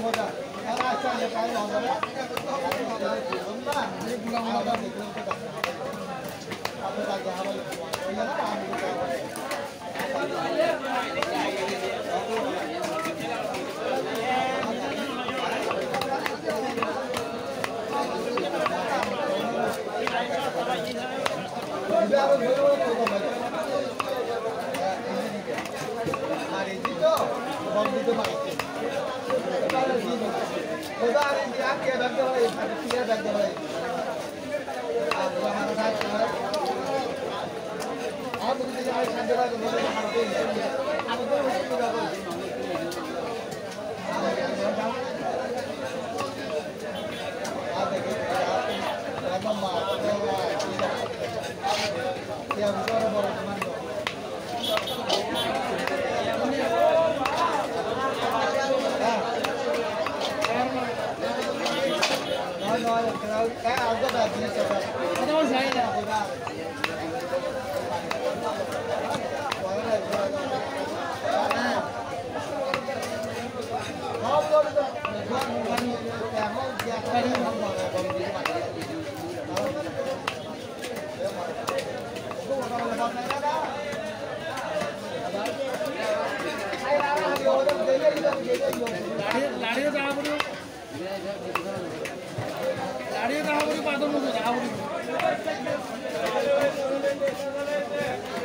Ladio dah beri patung muda, dah beri.